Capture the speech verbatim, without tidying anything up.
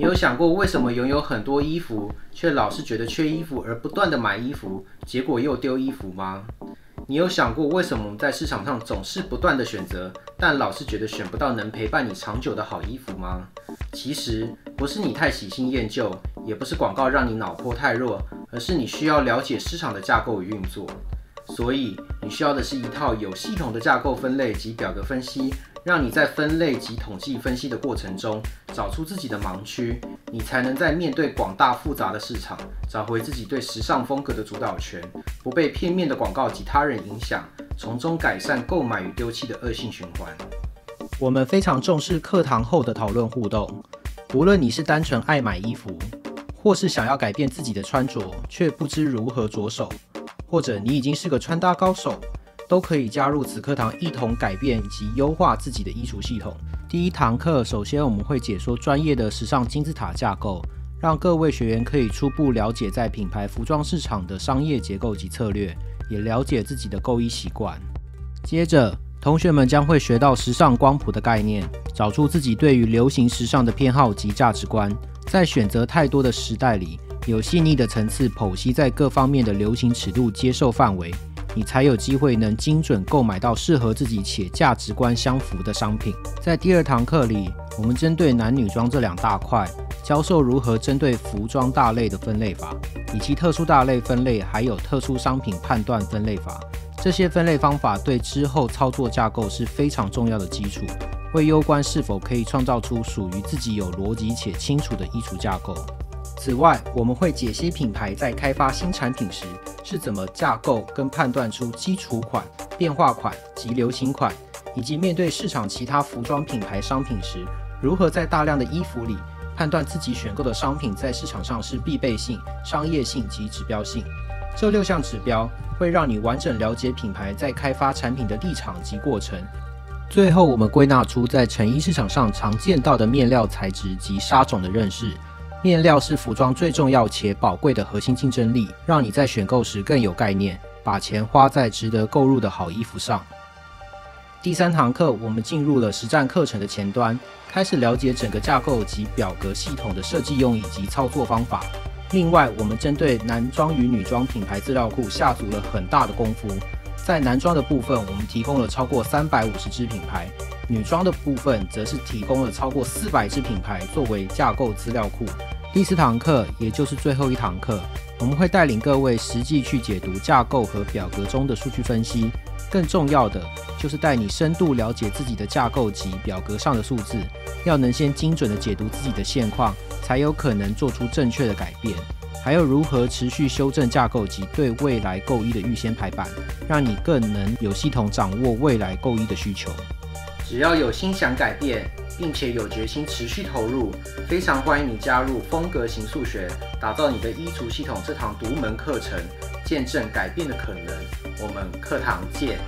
你有想过为什么拥有很多衣服，却老是觉得缺衣服而不断的买衣服，结果又丢衣服吗？你有想过为什么我们在市场上总是不断的选择，但老是觉得选不到能陪伴你长久的好衣服吗？其实不是你太喜新厌旧，也不是广告让你脑波太弱，而是你需要了解市场的架构与运作。所以你需要的是一套有系统的架构分类及表格分析，让你在分类及统计分析的过程中找出自己的盲区，你才能在面对广大复杂的市场，找回自己对时尚风格的主导权，不被片面的广告及他人影响，从中改善购买与丢弃的恶性循环。我们非常重视课堂后的讨论互动，无论你是单纯爱买衣服，或是想要改变自己的穿着却不知如何着手，或者你已经是个穿搭高手，都可以加入此课堂一同改变及优化自己的衣橱系统。第一堂课，首先我们会解说专业的时尚金字塔架构，让各位学员可以初步了解在品牌服装市场的商业结构及策略，也了解自己的购衣习惯。接着，同学们将会学到时尚光谱的概念，找出自己对于流行时尚的偏好及价值观，在选择太多的时代里，有细腻的层次剖析在各方面的流行尺度接受范围，你才有机会能精准购买到适合自己且价值观相符的商品。在第二堂课里，我们针对男女装这两大块，教授如何针对服装大类的分类法，以及特殊大类分类，还有特殊商品判断分类法。这些分类方法对之后操作架构是非常重要的基础，会攸关是否可以创造出属于自己有逻辑且清楚的衣橱架构。此外，我们会解析品牌在开发新产品时是怎么架构跟判断出基础款、变化款及流行款，以及面对市场其他服装品牌商品时，如何在大量的衣服里判断自己选购的商品在市场上是必备性、商业性及指标性。这六项指标会让你完整了解品牌在开发产品的立场及过程。最后，我们归纳出在成衣市场上常见到的面料材质及纱种的认识。面料是服装最重要且宝贵的核心竞争力，让你在选购时更有概念，把钱花在值得购入的好衣服上。第三堂课，我们进入了实战课程的前端，开始了解整个架构及表格系统的设计用意及操作方法。另外，我们针对男装与女装品牌资料库下足了很大的功夫。在男装的部分，我们提供了超过三百五十支品牌，女装的部分则是提供了超过四百支品牌作为架构资料库。第四堂课，也就是最后一堂课，我们会带领各位实际去解读架构和表格中的数据分析，更重要的就是带你深度了解自己的架构及表格上的数字，要能先精准的解读自己的现况，才有可能做出正确的改变。还有如何持续修正架构及对未来购衣的预先排版，让你更能有系统掌握未来购衣的需求。只要有心想改变，并且有决心持续投入，非常欢迎你加入风格型速学，打造你的衣橱系统这堂独门课程，见证改变的可能。我们课堂见。